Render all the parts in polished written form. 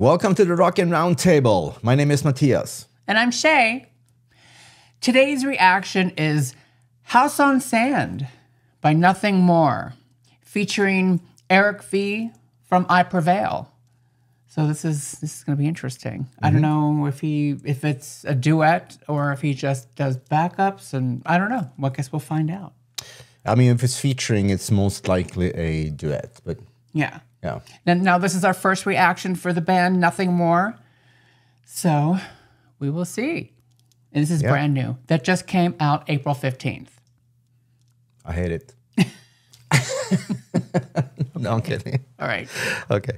Welcome to the Rockin' Roundtable. My name is Matthias. And I'm Shay. Today's reaction is House on Sand by Nothing More, featuring Eric V from I Prevail. So this is going to be interesting. Mm-hmm. I don't know if it's a duet or if he just does backups, and I don't know. I guess we'll find out. I mean, if it's featuring, it's most likely a duet, but yeah. Yeah. And now this is our first reaction for the band Nothing More. So we will see. And this is brand new. That just came out April 15th. I hate it. No, I'm kidding. All right. Okay.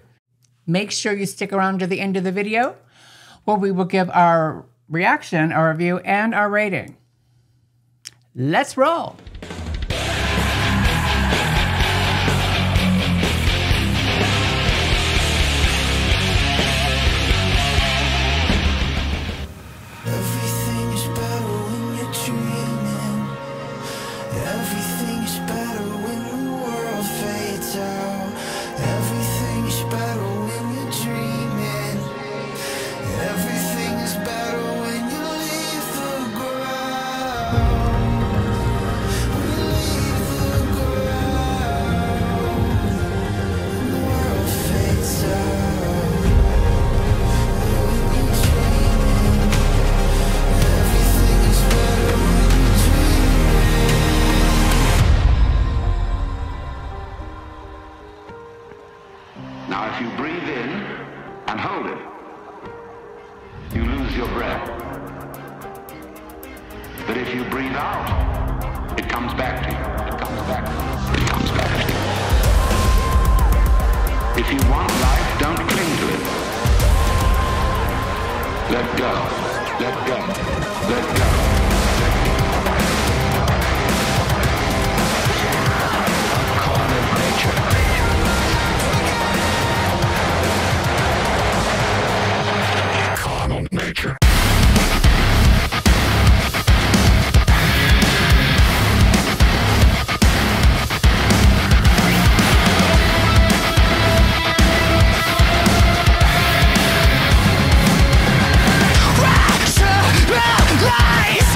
Make sure you stick around to the end of the video where we will give our reaction, our review, and our rating. Let's roll. Lies!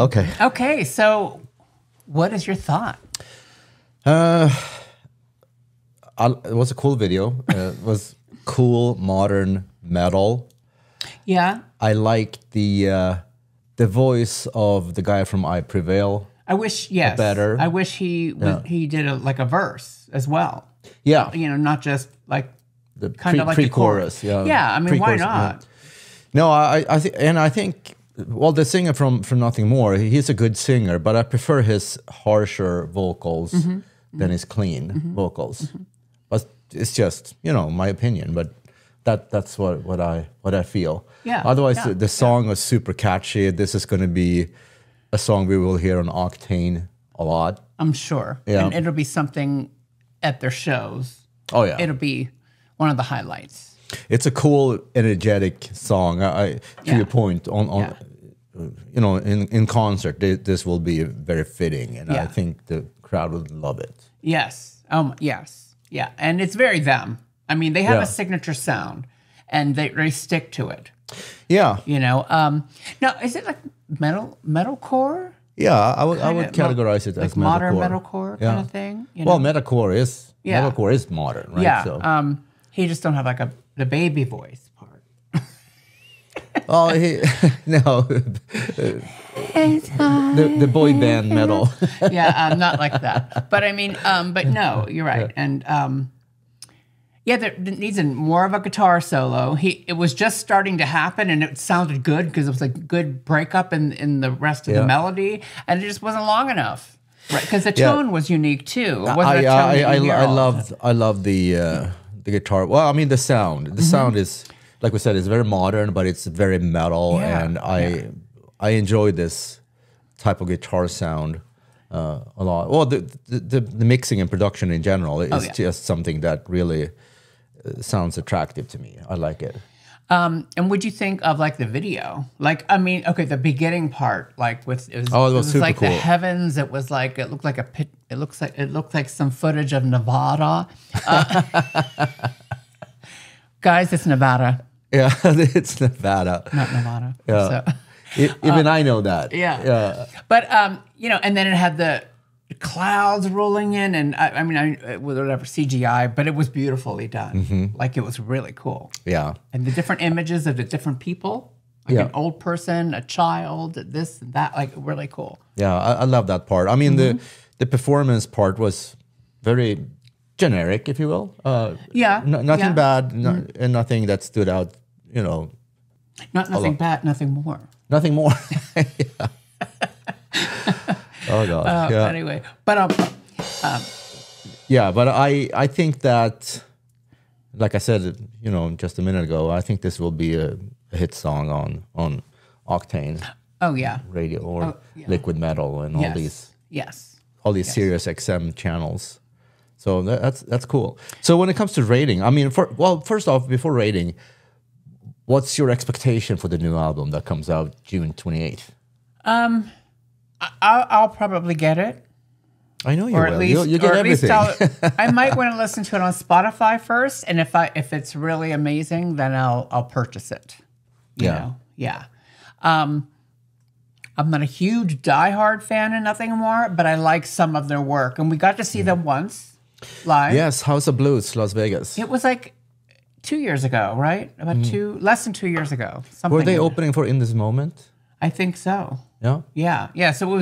Okay. Okay. So what is your thought? It was a cool video. It was cool, modern metal. Yeah. I liked the voice of the guy from I Prevail. I wish, yes, better. I wish he was, he did like a verse as well. Yeah. You know, not just like the pre-chorus. Yeah. Yeah. I mean, why not? No, I think. Well, the singer from Nothing More, he's a good singer, but I prefer his harsher vocals than his clean vocals. But it's just, you know, my opinion. But that's what I feel. Yeah. Otherwise, the song was super catchy. This is going to be a song we will hear on Octane a lot, I'm sure. Yeah. And it'll be something at their shows. Oh yeah. It'll be one of the highlights. It's a cool, energetic song. To your point, on you know, in concert, this will be very fitting, and I think the crowd would love it. Yes, yes, yeah, and it's very them. I mean, they have a signature sound, and they stick to it. Yeah, you know. Now, is it like metalcore? Yeah, I would categorize it as like modern metalcore kind of thing. You know? Well, metalcore is modern, right? Yeah. So. He just don't have like the baby voice part. Oh, the boy band metal. Yeah, not like that. But I mean, but no, you're right. Yeah. And there needs more of a guitar solo. It was just starting to happen, and it sounded good because it was like good breakup in the rest of the melody, and it just wasn't long enough. Right, because the tone was unique too. I love the. The guitar, well, I mean, the sound. The sound is, like we said, it's very modern, but it's very metal, and I enjoy this type of guitar sound a lot. Well, the mixing and production in general is just something that really sounds attractive to me. I like it. And what'd you think of like the video? Like, I mean, okay, the beginning part, like with it was super like cool. The heavens. It was like it looked like a pit. It looked like some footage of Nevada. Guys, it's Nevada. Yeah, it's Nevada. Not Nevada. Yeah. So, even I know that. Yeah. Yeah. But you know, and then it had the clouds rolling in, and I mean, whatever CGI, but it was beautifully done. Like it was really cool. Yeah. And the different images of the different people, like an old person, a child, this and that, like really cool. Yeah, I love that part. I mean, the performance part was very generic, if you will. Nothing bad, and nothing that stood out. You know, nothing bad, nothing more. Nothing more. Oh God! Anyway, but but I think that, like I said, you know, just a minute ago, I think this will be a hit song on Octane. Oh yeah. Radio or liquid metal and all these Sirius XM channels. So that's cool. So when it comes to rating, I mean, first off, before rating, what's your expectation for the new album that comes out June 28th? I'll probably get it. I know you will. Or at least, you get everything. I might want to listen to it on Spotify first, and if it's really amazing, then I'll purchase it. You know? Yeah. I'm not a huge diehard fan of Nothing More, but I like some of their work, and we got to see them once live. Yes, House of Blues, Las Vegas. It was like 2 years ago, right? About less than 2 years ago. Were they opening for In This Moment? I think so. Yeah. Yeah. Yeah. So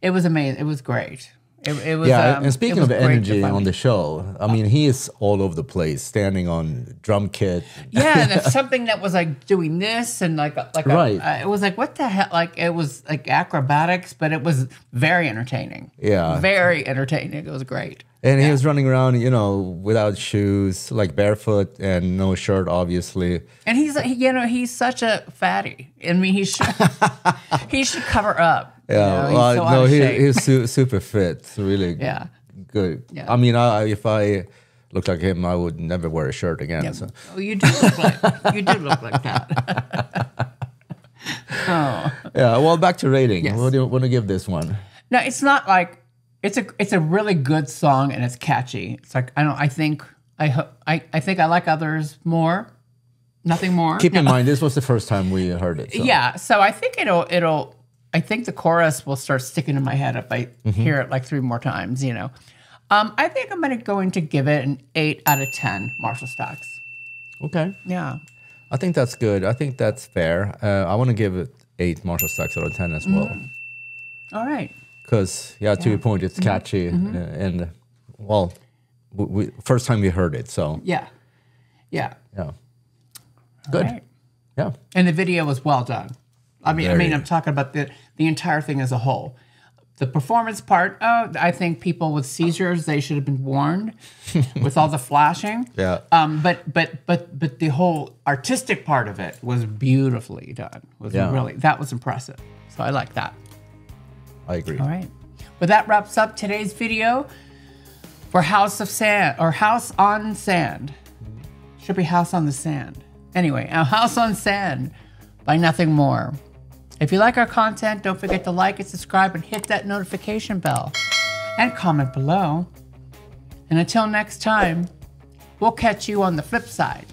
it was amazing. It was great. It was. Yeah. And speaking of the energy on the show, I mean, he is all over the place, standing on drum kit. Yeah, and it's something that was like doing this and like right. It was like what the hell? Like it was like acrobatics, but it was very entertaining. Yeah. Very entertaining. It was great. And he was running around, you know, without shoes, like barefoot and no shirt, obviously. And he's, you know, he's such a fatty. I mean, he should cover up. Yeah, you know? Well, he's super fit, really. Yeah, good. Yeah. I mean, if I looked like him, I would never wear a shirt again. Yeah. So. Oh, you do look like that. Oh. Yeah. Well, back to rating. Yes. What do you want to give this one? No, it's not like. It's a really good song, and it's catchy. It's like I think I like others more, Nothing More. Keep in mind this was the first time we heard it. So. Yeah, so I think it'll I think the chorus will start sticking in my head if I hear it like 3 more times, you know. I think I'm going to give it an 8 out of 10 Marshall Stacks. Okay. Yeah. I think that's good. I think that's fair. I want to give it 8 Marshall Stacks out of 10 as well. All right. Because, yeah, to your point, it's catchy. And, well, first time we heard it, so. Yeah. Yeah. Yeah. Good. Right. Yeah. And the video was well done. I mean, I'm talking about the entire thing as a whole. The performance part, I think people with seizures, they should have been warned with all the flashing. Yeah. But the whole artistic part of it was beautifully done. Really, that was impressive. So I like that. I agree. All right. Well, that wraps up today's video for House of Sand, or House on Sand. Should be House on the Sand. Anyway, House on Sand by Nothing More. If you like our content, don't forget to like and subscribe and hit that notification bell and comment below. And until next time, we'll catch you on the flip side.